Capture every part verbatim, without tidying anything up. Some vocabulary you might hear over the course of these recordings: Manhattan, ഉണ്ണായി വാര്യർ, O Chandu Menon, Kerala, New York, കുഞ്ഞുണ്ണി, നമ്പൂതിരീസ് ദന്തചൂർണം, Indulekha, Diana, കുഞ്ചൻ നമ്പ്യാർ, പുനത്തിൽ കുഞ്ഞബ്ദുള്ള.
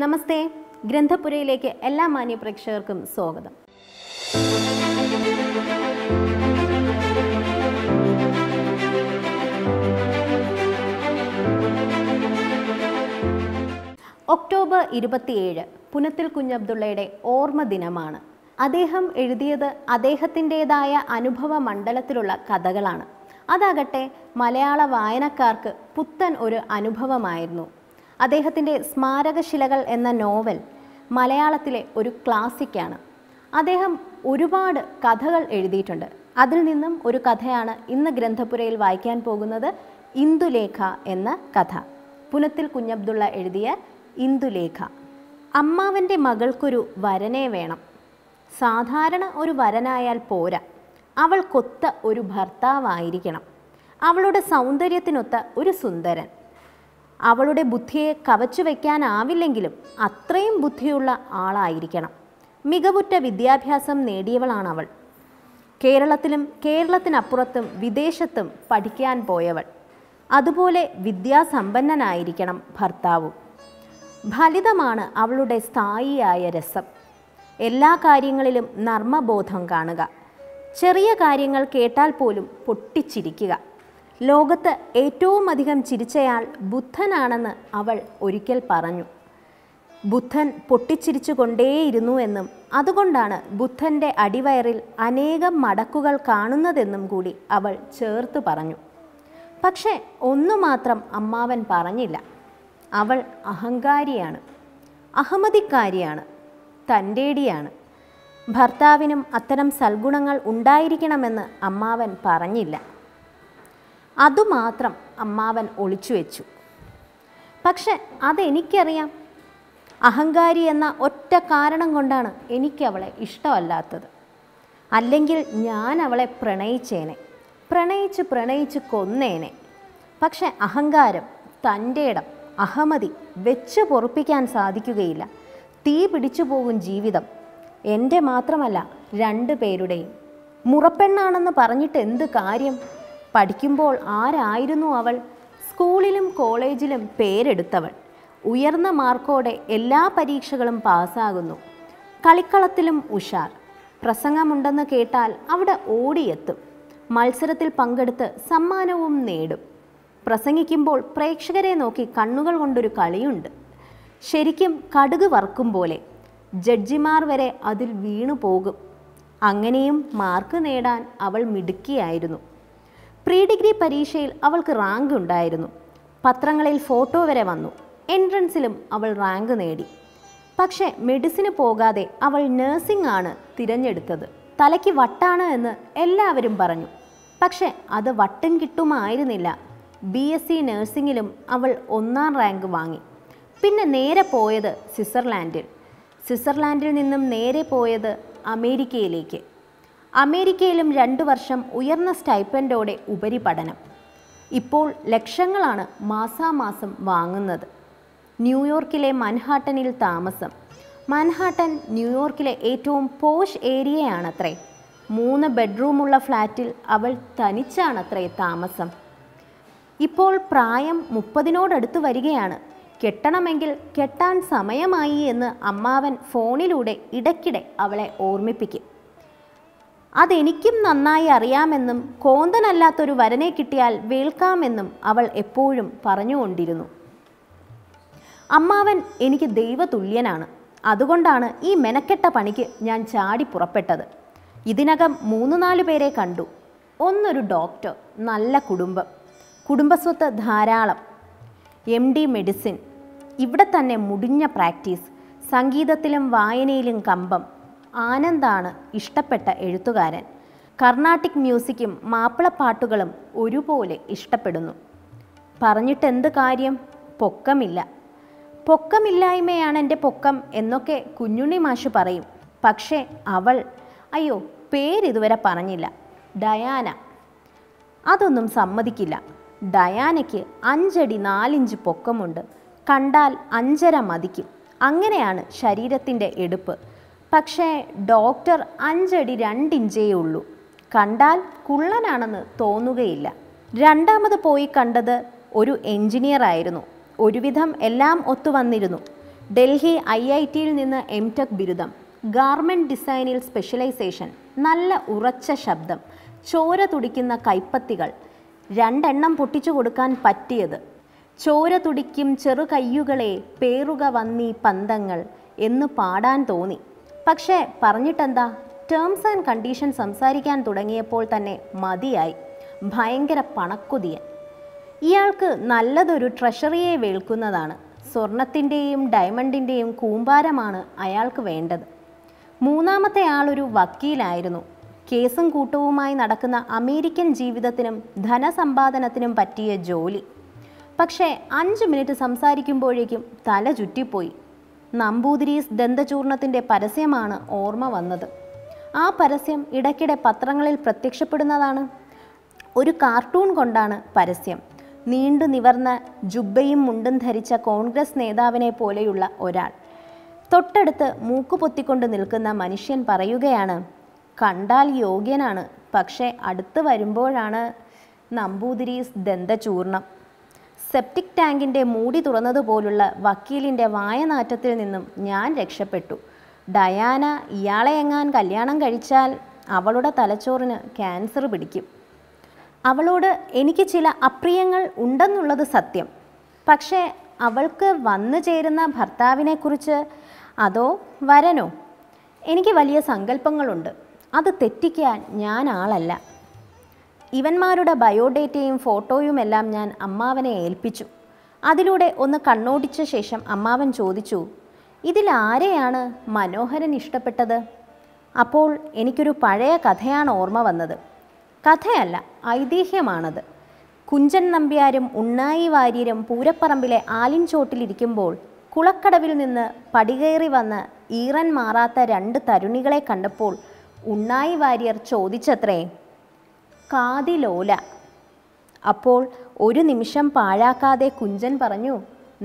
നമസ്തേ ഗ്രന്ഥപുരയിലേക്ക് എല്ലാ മാന്യ പ്രേക്ഷകർക്കും സ്വാഗതം. ഒക്ടോബർ ഇരുപത്തിയേഴ് പുനത്തിൽ കുഞ്ഞബ്ദുള്ളയുടെ ഓർമ്മ ദിനമാണ്. അദ്ദേഹം എഴുതിയത് അദ്ദേഹത്തിൻ്റെതായ അനുഭവ മണ്ഡലത്തിലുള്ള കഥകളാണ്. അതാകട്ടെ മലയാള വായനക്കാർക്ക് പുത്തൻ ഒരു അനുഭവമായിരുന്നു. അദ്ദേഹത്തിൻ്റെ സ്മാരകശിലകൾ എന്ന നോവൽ മലയാളത്തിലെ ഒരു ക്ലാസിക്കാണ്. അദ്ദേഹം ഒരുപാട് കഥകൾ എഴുതിയിട്ടുണ്ട്. അതിൽ നിന്നും ഒരു കഥയാണ് ഇന്ന് ഗ്രന്ഥപുരയിൽ വായിക്കാൻ പോകുന്നത്, ഇന്ദുലേഖ എന്ന കഥ. പുനത്തിൽ കുഞ്ഞബ്ദുള്ള എഴുതിയ ഇന്ദുലേഖ. അമ്മാവൻ്റെ മകൾക്കൊരു വരനെ വേണം. സാധാരണ ഒരു വരനായാൽ പോരാ, അവൾക്കൊത്ത ഒരു ഭർത്താവായിരിക്കണം. അവളുടെ സൗന്ദര്യത്തിനൊത്ത ഒരു സുന്ദരൻ. അവളുടെ ബുദ്ധിയെ കവച്ചു വയ്ക്കാനാവില്ലെങ്കിലും അത്രയും ബുദ്ധിയുള്ള ആളായിരിക്കണം. മികവുറ്റ വിദ്യാഭ്യാസം നേടിയവളാണവൾ. കേരളത്തിലും കേരളത്തിനപ്പുറത്തും വിദേശത്തും പഠിക്കാൻ പോയവൾ. അതുപോലെ വിദ്യാസമ്പന്നനായിരിക്കണം ഭർത്താവും. ഫലിതമാണ് അവളുടെ സ്ഥായിയായ രസം. എല്ലാ കാര്യങ്ങളിലും നർമ്മബോധം കാണുക. ചെറിയ കാര്യങ്ങൾ കേട്ടാൽ പോലും പൊട്ടിച്ചിരിക്കുക. ലോകത്ത് ഏറ്റവും അധികം ചിരിച്ചയാൾ ബുദ്ധനാണെന്ന് അവൾ ഒരിക്കൽ പറഞ്ഞു. ബുദ്ധൻ പൊട്ടിച്ചിരിച്ചു കൊണ്ടേയിരുന്നു എന്നും അതുകൊണ്ടാണ് ബുദ്ധൻ്റെ അടിവയറിൽ അനേകം മടക്കുകൾ കാണുന്നതെന്നും കൂടി അവൾ ചേർത്ത് പറഞ്ഞു. പക്ഷേ ഒന്നു മാത്രം അമ്മാവൻ പറഞ്ഞില്ല. അവൾ അഹങ്കാരിയാണ്, അഹമതിക്കാരിയാണ്, തൻ്റേടിയാണ്. ഭർത്താവിനും അത്തരം സൽഗുണങ്ങൾ ഉണ്ടായിരിക്കണമെന്ന് അമ്മാവൻ പറഞ്ഞില്ല. അതുമാത്രം അമ്മാവൻ ഒളിച്ചു വെച്ചു. പക്ഷെ അതെനിക്കറിയാം. അഹങ്കാരി എന്ന ഒറ്റ കാരണം കൊണ്ടാണ് എനിക്കവളെ ഇഷ്ടമല്ലാത്തത്. അല്ലെങ്കിൽ ഞാൻ അവളെ പ്രണയിച്ചേനെ, പ്രണയിച്ച് പ്രണയിച്ച് കൊന്നേനെ. പക്ഷെ അഹങ്കാരം, തൻ്റെ ഇടം, അഹമതി വെച്ച് പൊറുപ്പിക്കാൻ സാധിക്കുകയില്ല. തീ പിടിച്ചു പോകും ജീവിതം. എൻ്റെ മാത്രമല്ല, രണ്ടു പേരുടെയും. മുറപ്പെണ്ണാണെന്ന് പറഞ്ഞിട്ട് എന്ത് കാര്യം? പഠിക്കുമ്പോൾ ആരായിരുന്നു അവൾ? സ്കൂളിലും കോളേജിലും പേരെടുത്തവൾ. ഉയർന്ന മാർക്കോടെ എല്ലാ പരീക്ഷകളും പാസ്സാകുന്നു. കളിക്കളത്തിലും ഉഷാർ. പ്രസംഗമുണ്ടെന്ന് കേട്ടാൽ അവിടെ ഓടിയെത്തും. മത്സരത്തിൽ പങ്കെടുത്ത് സമ്മാനവും നേടും. പ്രസംഗിക്കുമ്പോൾ പ്രേക്ഷകരെ നോക്കി കണ്ണുകൾ കൊണ്ടൊരു കളിയുണ്ട്. ശരിക്കും കടുക് വറുക്കും പോലെ. ജഡ്ജിമാർ വരെ അതിൽ വീണു പോകും. അങ്ങനെയും മാർക്ക് നേടാൻ അവൾ മിടുക്കിയായിരുന്നു. പ്രീ ഡിഗ്രി പരീക്ഷയിൽ അവൾക്ക് റാങ്ക് ഉണ്ടായിരുന്നു. പത്രങ്ങളിൽ ഫോട്ടോ വരെ വന്നു. എൻട്രൻസിലും അവൾ റാങ്ക് നേടി. പക്ഷേ മെഡിസിന് പോകാതെ അവൾ നേഴ്സിംഗ് ആണ് തിരഞ്ഞെടുത്തത്. തലയ്ക്ക് വട്ടാണ് എന്ന് എല്ലാവരും പറഞ്ഞു. പക്ഷേ അത് വട്ടും കിട്ടുമായിരുന്നില്ല. ബി എസ് സി നേഴ്സിംഗിലും അവൾ ഒന്നാം റാങ്ക് വാങ്ങി. പിന്നെ നേരെ പോയത് സ്വിറ്റ്സർലാൻഡിൽ. സ്വിറ്റ്സർലാൻഡിൽ നിന്നും നേരെ പോയത് അമേരിക്കയിലേക്ക്. അമേരിക്കയിലും രണ്ടു വർഷം ഉയർന്ന സ്റ്റൈപ്പൻഡോടെ ഉപരിപഠനം. ഇപ്പോൾ ലക്ഷങ്ങളാണ് മാസാമാസം വാങ്ങുന്നത്. ന്യൂയോർക്കിലെ മൻഹാട്ടനിൽ താമസം. മൻഹാട്ടൻ ന്യൂയോർക്കിലെ ഏറ്റവും പോഷ് ഏരിയയാണത്രേ. മൂന്ന് ബെഡ്റൂമുള്ള ഫ്ലാറ്റിൽ അവൾ തനിച്ചാണത്രേ താമസം. ഇപ്പോൾ പ്രായം മുപ്പതിനോടടുത്ത് വരികയാണ്. കെട്ടണമെങ്കിൽ കെട്ടാൻ സമയമായി എന്ന് അമ്മാവൻ ഫോണിലൂടെ ഇടയ്ക്കിടെ അവളെ ഓർമ്മിപ്പിക്കും. അതെനിക്കും നന്നായി അറിയാമെന്നും കോന്തനല്ലാത്തൊരു വരനെ കിട്ടിയാൽ വേൽക്കാമെന്നും അവൾ എപ്പോഴും പറഞ്ഞുകൊണ്ടിരുന്നു. അമ്മാവൻ എനിക്ക് ദൈവതുല്യനാണ്, അതുകൊണ്ടാണ് ഈ മെനക്കെട്ട പണിക്ക് ഞാൻ ചാടി പുറപ്പെട്ടത്. ഇതിനകം മൂന്ന് നാല് പേരെ കണ്ടു. ഒന്നൊരു ഡോക്ടർ, നല്ല കുടുംബം, കുടുംബസ്വത്ത് ധാരാളം, എം ഡി മെഡിസിൻ, ഇവിടെ തന്നെ മുടിഞ്ഞ പ്രാക്ടീസ്, സംഗീതത്തിലും വായനയിലും കമ്പം. ആനന്ദാണ് ഇഷ്ടപ്പെട്ട എഴുത്തുകാരൻ. കർണാട്ടിക് മ്യൂസിക്കും മാപ്പിളപ്പാട്ടുകളും ഒരുപോലെ ഇഷ്ടപ്പെടുന്നു. പറഞ്ഞിട്ടെന്ത് കാര്യം? പൊക്കമില്ല. പൊക്കമില്ലായ്മയാണ് എൻ്റെ പൊക്കം എന്നൊക്കെ കുഞ്ഞുണ്ണി മാഷ് പറയും. പക്ഷേ അവൾ, അയ്യോ പേരിതുവരെ പറഞ്ഞില്ല, ഡയാന അതൊന്നും സമ്മതിക്കില്ല. ഡയാനയ്ക്ക് അഞ്ചടി നാലിഞ്ച് പൊക്കമുണ്ട്. കണ്ടാൽ അഞ്ചര മതിക്കും. അങ്ങനെയാണ് ശരീരത്തിൻ്റെ എടുപ്പ്. പക്ഷേ ഡോക്ടർ അഞ്ചടി രണ്ടിഞ്ചേ ഉള്ളൂ. കണ്ടാൽ കുള്ളനാണെന്ന് തോന്നുകയില്ല. രണ്ടാമത് പോയി കണ്ടത് ഒരു എൻജിനീയറായിരുന്നു. ഒരുവിധം എല്ലാം ഒത്തുവന്നിരുന്നു. ഡൽഹി ഐ ഐ ടി യിൽ നിന്ന് എം ടെക് ബിരുദം, ഗാർമെന്റ് ഡിസൈനിൽ സ്പെഷ്യലൈസേഷൻ, നല്ല ഉറച്ച ശബ്ദം, ചോര തുടിക്കുന്ന കൈപ്പത്തികൾ, രണ്ടെണ്ണം പൊട്ടിച്ചു കൊടുക്കാൻ പറ്റിയത്, ചോര തുടിക്കും ചെറു കയ്യുകളെ പേറുക വന്നീ പന്തങ്ങൾ എന്ന് പാടാൻ തോന്നി. പക്ഷേ പറഞ്ഞിട്ടെന്താ, ടേംസ് ആൻഡ് കണ്ടീഷൻ സംസാരിക്കാൻ തുടങ്ങിയപ്പോൾ തന്നെ മതിയായി. ഭയങ്കര പണക്കൊതിയൻ. ഇയാൾക്ക് നല്ലതൊരു ട്രഷറിയെ വേൾക്കുന്നതാണ്. സ്വർണത്തിൻ്റെയും ഡയമണ്ടിൻ്റെയും കൂമ്പാരമാണ് അയാൾക്ക് വേണ്ടത്. മൂന്നാമത്തെ ആളൊരു വക്കീലായിരുന്നു. കേസും കൂട്ടവുമായി നടക്കുന്ന അമേരിക്കൻ ജീവിതത്തിനും ധനസമ്പാദനത്തിനും പറ്റിയ ജോലി. പക്ഷേ അഞ്ച് മിനിറ്റ് സംസാരിക്കുമ്പോഴേക്കും തല ചുറ്റിപ്പോയി. നമ്പൂതിരീസ് ദന്തചൂർണത്തിൻ്റെ പരസ്യമാണ് ഓർമ്മ വന്നത്. ആ പരസ്യം ഇടയ്ക്കിടെ പത്രങ്ങളിൽ പ്രത്യക്ഷപ്പെടുന്നതാണ്. ഒരു കാർട്ടൂൺ കൊണ്ടാണ് പരസ്യം. നീണ്ടു നിവർന്ന ജുബ്ബയും മുണ്ടും ധരിച്ച കോൺഗ്രസ് നേതാവിനെ പോലെയുള്ള ഒരാൾ തൊട്ടടുത്ത് മൂക്കുപൊത്തിക്കൊണ്ട് നിൽക്കുന്ന മനുഷ്യൻ പറയുകയാണ്, കണ്ടാൽ യോഗ്യനാണ്, പക്ഷേ അടുത്ത് വരുമ്പോഴാണ് നമ്പൂതിരീസ് ദന്തചൂർണം. സെപ്റ്റിക് ടാങ്കിൻ്റെ മൂടി തുറന്നതുപോലുള്ള വക്കീലിൻ്റെ വായനാറ്റത്തിൽ നിന്നും ഞാൻ രക്ഷപ്പെട്ടു. ഡയാന ഇയാളെ എങ്ങാൻ കല്യാണം കഴിച്ചാൽ അവളുടെ തലച്ചോറിന് ക്യാൻസർ പിടിക്കും. അവളോട് എനിക്ക് ചില അപ്രിയങ്ങൾ ഉണ്ടെന്നുള്ളത് സത്യം. പക്ഷേ അവൾക്ക് വന്നു ചേരുന്ന ഭർത്താവിനെക്കുറിച്ച് അതോ വരനോ എനിക്ക് വലിയ സങ്കല്പങ്ങളുണ്ട്. അത് തെറ്റിക്കാൻ ഞാൻ ആളല്ല. ഇവന്മാരുടെ ബയോഡേറ്റയും ഫോട്ടോയുമെല്ലാം ഞാൻ അമ്മാവനെ ഏൽപ്പിച്ചു. അതിലൂടെ ഒന്ന് കണ്ണോടിച്ച ശേഷം അമ്മാവൻ ചോദിച്ചു, ഇതിലാരെയാണ് മനോഹരൻ ഇഷ്ടപ്പെട്ടത്? അപ്പോൾ എനിക്കൊരു പഴയ കഥയാണ് ഓർമ്മ വന്നത്. കഥയല്ല, ഐതിഹ്യമാണത്. കുഞ്ചൻ നമ്പ്യാരും ഉണ്ണായി വാര്യരും പൂരപ്പറമ്പിലെ ആലിൻചോട്ടിലിരിക്കുമ്പോൾ കുളക്കടവിൽ നിന്ന് പടികയറി വന്ന് ഈറൻ മാറാത്ത രണ്ട് തരുണികളെ കണ്ടപ്പോൾ ഉണ്ണായി വാര്യർ ചോദിച്ചത്രേ, കാതിലോല. അപ്പോൾ ഒരു നിമിഷം പാഴാക്കാതെ കുഞ്ചൻ പറഞ്ഞു,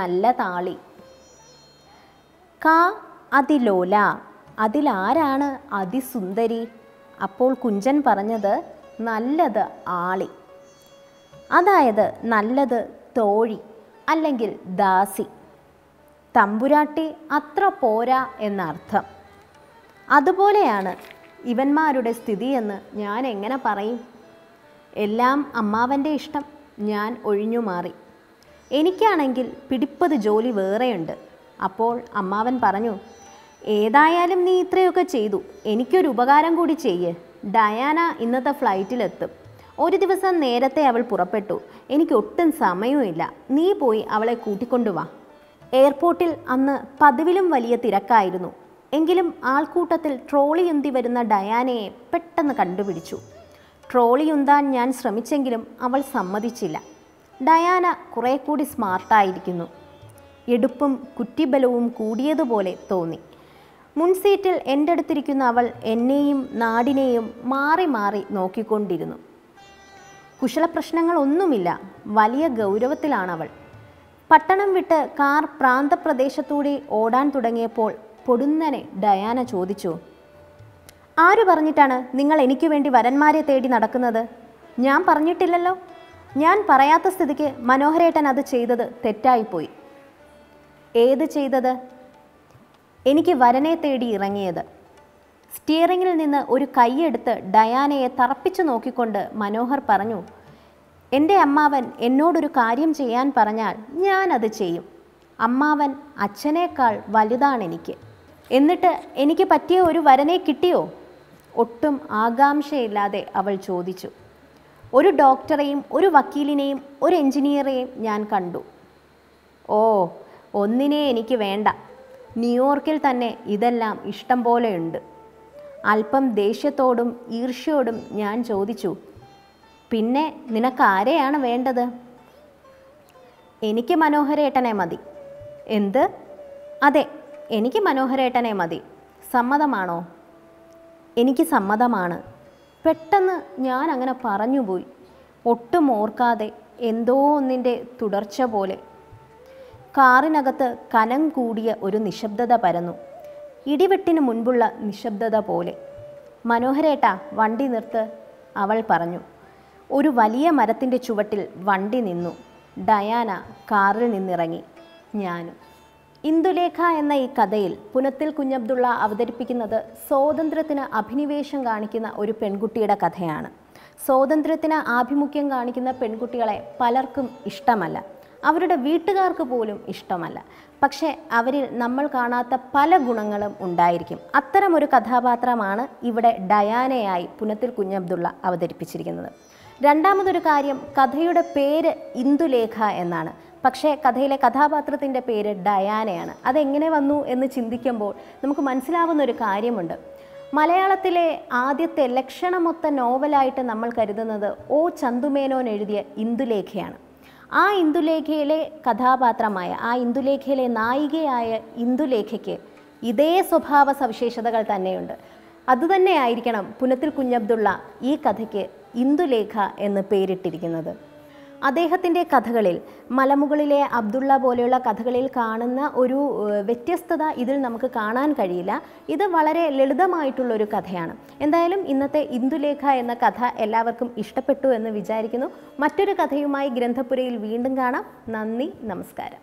നല്ല താളി. കാ അതിലോല, അതിലാരാണ് അതിസുന്ദരി? അപ്പോൾ കുഞ്ചൻ പറഞ്ഞത്, നല്ലത് ആളി. അതായത് നല്ലത് തോഴി അല്ലെങ്കിൽ ദാസി. തമ്പുരാട്ടി അത്ര പോരാ എന്നർത്ഥം. അതുപോലെയാണ് ഇവന്മാരുടെ സ്ഥിതിയെന്ന് ഞാൻ എങ്ങനെ പറയും? എല്ലാം അമ്മാവൻ്റെ ഇഷ്ടം. ഞാൻ ഒഴിഞ്ഞു മാറി. എനിക്കാണെങ്കിൽ പിടിപ്പത് ജോലി വേറെയുണ്ട്. അപ്പോൾ അമ്മാവൻ പറഞ്ഞു, ഏതായാലും നീ ഇത്രയൊക്കെ ചെയ്തു, എനിക്കൊരു ഉപകാരം കൂടി ചെയ്യേ. ഡയാന ഇന്നത്തെ ഫ്ലൈറ്റിലെത്തും. ഒരു ദിവസം നേരത്തെ അവൾ പുറപ്പെട്ടു. എനിക്ക് ഒട്ടും സമയവുമില്ല. നീ പോയി അവളെ കൂട്ടിക്കൊണ്ടുവാ. എയർപോർട്ടിൽ അന്ന് പതിവിലും വലിയ തിരക്കായിരുന്നു. എങ്കിലും ആൾക്കൂട്ടത്തിൽ ട്രോളി ഉന്തി വരുന്ന ഡയാനയെ പെട്ടെന്ന് കണ്ടുപിടിച്ചു. ട്രോളി ഉന്താൻ ഞാൻ ശ്രമിച്ചെങ്കിലും അവൾ സമ്മതിച്ചില്ല. ഡയാന കുറേ കൂടി സ്മാർട്ടായിരിക്കുന്നു. എടുപ്പും കുറ്റിബലവും കൂടിയതുപോലെ തോന്നി. മുൻസീറ്റിൽ എൻ്റെ അടുത്തിരിക്കുന്ന അവൾ എന്നെയും നാടിനെയും മാറി മാറി നോക്കിക്കൊണ്ടിരുന്നു. കുശലപ്രശ്നങ്ങളൊന്നുമില്ല. വലിയ ഗൗരവത്തിലാണവൾ. പട്ടണം വിട്ട് കാർ പ്രാന്തപ്രദേശത്തൂടെ ഓടാൻ തുടങ്ങിയപ്പോൾ പൊടുന്നനെ ഡയാന ചോദിച്ചു, ആര് പറഞ്ഞിട്ടാണ് നിങ്ങൾ എനിക്ക് വേണ്ടി വരന്മാരെ തേടി നടക്കുന്നത്? ഞാൻ പറഞ്ഞിട്ടില്ലല്ലോ. ഞാൻ പറയാത്ത സ്ഥിതിക്ക് മനോഹരേട്ടൻ അത് ചെയ്തത് തെറ്റായിപ്പോയി. ഏത് ചെയ്തത്? എനിക്ക് വരനെ തേടി ഇറങ്ങിയത്. സ്റ്റിയറിങ്ങിൽ നിന്ന് ഒരു കൈയെടുത്ത് ഡയാനയെ തറപ്പിച്ചു നോക്കിക്കൊണ്ട് മനോഹർ പറഞ്ഞു, എൻ്റെ അമ്മാവൻ എന്നോടൊരു കാര്യം ചെയ്യാൻ പറഞ്ഞാൽ ഞാനത് ചെയ്യും. അമ്മാവൻ അച്ഛനേക്കാൾ വലുതാണെനിക്ക്. എന്നിട്ട് എനിക്ക് പറ്റിയ ഒരു വരനെ കിട്ടിയോ? ഒട്ടും ആകാംക്ഷയില്ലാതെ അവൾ ചോദിച്ചു. ഒരു ഡോക്ടറെയും ഒരു വക്കീലിനെയും ഒരു എഞ്ചിനീയറെയും ഞാൻ കണ്ടു. ഓ, ഒന്നിനെ എനിക്ക് വേണ്ട. ന്യൂയോർക്കിൽ തന്നെ ഇതെല്ലാം ഇഷ്ടം പോലെയുണ്ട്. അല്പം ദേഷ്യത്തോടും ഈർഷ്യയോടും ഞാൻ ചോദിച്ചു, പിന്നെ നിനക്കാരെയാണ് വേണ്ടത്? എനിക്ക് മനോഹരേട്ടനെ മതി. എന്ത്? അതെ, എനിക്ക് മനോഹരേട്ടനെ മതി. സമ്മതമാണോ? എനിക്ക് സമ്മതമാണ്. പെട്ടെന്ന് ഞാൻ അങ്ങനെ പറഞ്ഞുപോയി, ഒട്ടും ഓർക്കാതെ, എന്തോ ഒന്നിൻ്റെ തുടർച്ച പോലെ. കാറിനകത്ത് കനം കൂടിയ ഒരു നിശബ്ദത പരന്നു, ഇടിവെട്ടിന് മുൻപുള്ള നിശബ്ദത പോലെ. മനോഹരേട്ടാ, വണ്ടി നിർത്ത്, അവൾ പറഞ്ഞു. ഒരു വലിയ മരത്തിൻ്റെ ചുവട്ടിൽ വണ്ടി നിന്നു. ഡയാന കാറിൽ നിന്നിറങ്ങി. ഞാനും. ഇന്ദുലേഖ എന്ന ഈ കഥയിൽ പുനത്തിൽ കുഞ്ഞബ്ദുള്ള അവതരിപ്പിക്കുന്നത് സ്വാതന്ത്ര്യത്തിന് അഭിനിവേശം കാണിക്കുന്ന ഒരു പെൺകുട്ടിയുടെ കഥയാണ്. സ്വാതന്ത്ര്യത്തിന് ആഭിമുഖ്യം കാണിക്കുന്ന പെൺകുട്ടികളെ പലർക്കും ഇഷ്ടമല്ല, അവരുടെ വീട്ടുകാർക്ക് പോലും ഇഷ്ടമല്ല. പക്ഷേ അവരിൽ നമ്മൾ കാണാത്ത പല ഗുണങ്ങളും ഉണ്ടായിരിക്കും. അത്തരമൊരു കഥാപാത്രമാണ് ഇവിടെ ഡയാനയായി പുനത്തിൽ കുഞ്ഞബ്ദുള്ള അവതരിപ്പിച്ചിരിക്കുന്നത്. രണ്ടാമതൊരു കാര്യം, കഥയുടെ പേര് ഇന്ദുലേഖ എന്നാണ്, പക്ഷേ കഥയിലെ കഥാപാത്രത്തിൻ്റെ പേര് ഡയാനയാണ്. അതെങ്ങനെ വന്നു എന്ന് ചിന്തിക്കുമ്പോൾ നമുക്ക് മനസ്സിലാവുന്നൊരു കാര്യമുണ്ട്. മലയാളത്തിലെ ആദ്യത്തെ ലക്ഷണമൊത്ത നോവലായിട്ട് നമ്മൾ കരുതുന്നത് ഓ ചന്തുമേനോൻ എഴുതിയ ഇന്ദുലേഖയാണ്. ആ ഇന്ദുലേഖയിലെ കഥാപാത്രമായ, ആ ഇന്ദുലേഖയിലെ നായികയായ ഇന്ദുലേഖയ്ക്ക് ഇതേ സ്വഭാവ സവിശേഷതകൾ തന്നെയുണ്ട്. അതുതന്നെയായിരിക്കണം പുനത്തിൽ കുഞ്ഞബ്ദുള്ള ഈ കഥയ്ക്ക് ഇന്ദുലേഖ എന്ന് പേരിട്ടിരിക്കുന്നത്. അദ്ദേഹത്തിൻ്റെ കഥകളിൽ, മലമുകളിലെ അബ്ദുള്ള പോലെയുള്ള കഥകളിൽ കാണുന്ന ഒരു വ്യത്യസ്തത ഇതിൽ നമുക്ക് കാണാൻ കഴിയില്ല. ഇത് വളരെ ലളിതമായിട്ടുള്ളൊരു കഥയാണ്. എന്തായാലും ഇന്നത്തെ ഇന്ദുലേഖ എന്ന കഥ എല്ലാവർക്കും ഇഷ്ടപ്പെട്ടു എന്ന് വിചാരിക്കുന്നു. മറ്റൊരു കഥയുമായി ഗ്രന്ഥപുരയിൽ വീണ്ടും കാണാം. നന്ദി, നമസ്കാരം.